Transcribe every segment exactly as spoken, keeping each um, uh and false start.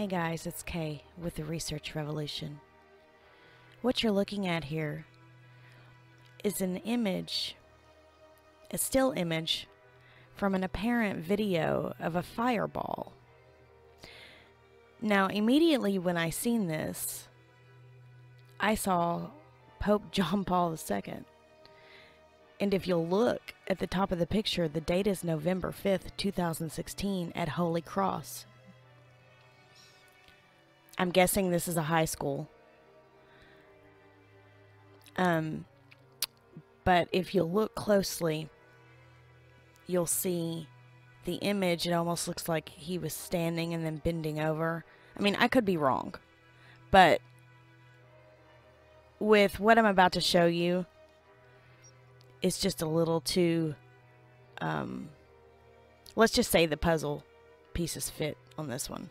Hey guys, it's Kay with the Research Revolution. What you're looking at here is an image, a still image, from an apparent video of a fireball. Now, immediately when I seen this, I saw Pope John Paul the Second. And if you'll look at the top of the picture, the date is November fifth, two thousand sixteen at Holy Cross. I'm guessing this is a high school. Um, but if you look closely, you'll see the image. It almost looks like he was standing and then bending over. I mean, I could be wrong, but with what I'm about to show you, it's just a little too, um, let's just say the puzzle pieces fit on this one.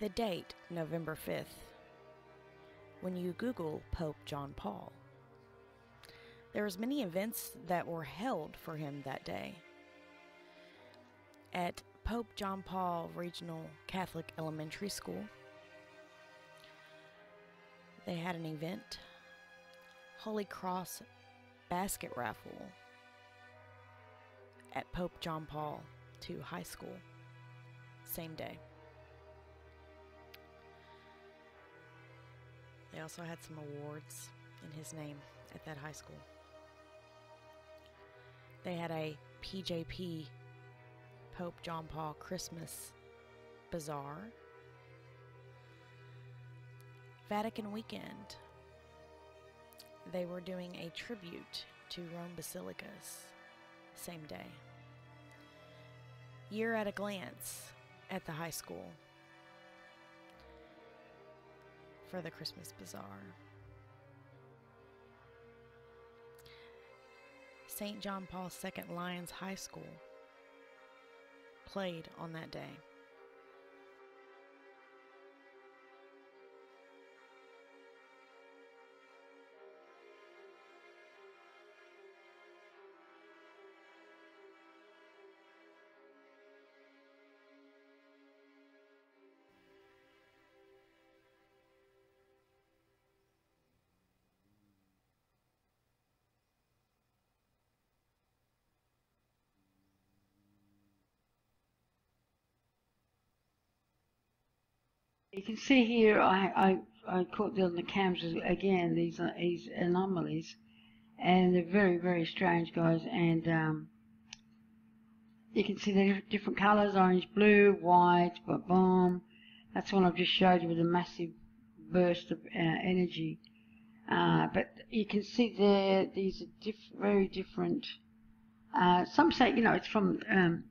The date, November fifth. When you Google Pope John Paul, there was many events that were held for him that day. At Pope John Paul Regional Catholic Elementary School, they had an event, Holy Cross basket raffle at Pope John Paul the Second High School, same day. They also had some awards in his name at that high school. They had a P J P Pope John Paul Christmas Bazaar. Vatican Weekend. They were doing a tribute to Rome Basilicas, same day. Year at a glance at the high school for the Christmas Bazaar. Saint John Paul the Second Lions High School played on that day. You can see here, I, I, I caught them on the cams again, these, these anomalies, and they're very, very strange, guys. And um, you can see the different colours, orange, blue, white, but bomb. That's one I've just showed you with a massive burst of uh, energy. Uh, but you can see there, these are diff very different. Uh, some say, you know, it's from... Um,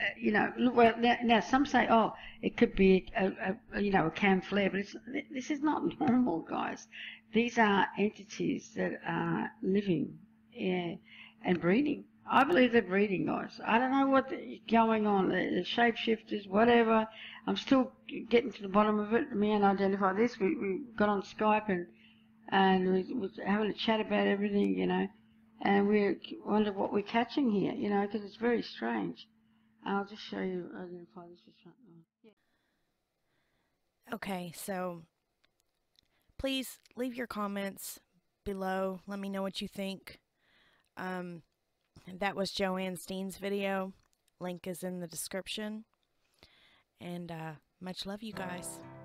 Uh, you know, well, now, now some say, oh, it could be a, a, a you know, a cam flare, but it's, this is not normal, guys. These are entities that are living yeah, and breeding. I believe they're breeding, guys. I don't know what's going on. The shapeshifters, whatever. I'm still getting to the bottom of it. Me and I identify this. We, we got on Skype and and we was having a chat about everything, you know, and we wonder what we're catching here, you know, because it's very strange. I'll just show you. Identify this just right now. Okay, so please leave your comments below. Let me know what you think. Um, that was Joanne Steen's video. Link is in the description. And uh, much love, you guys.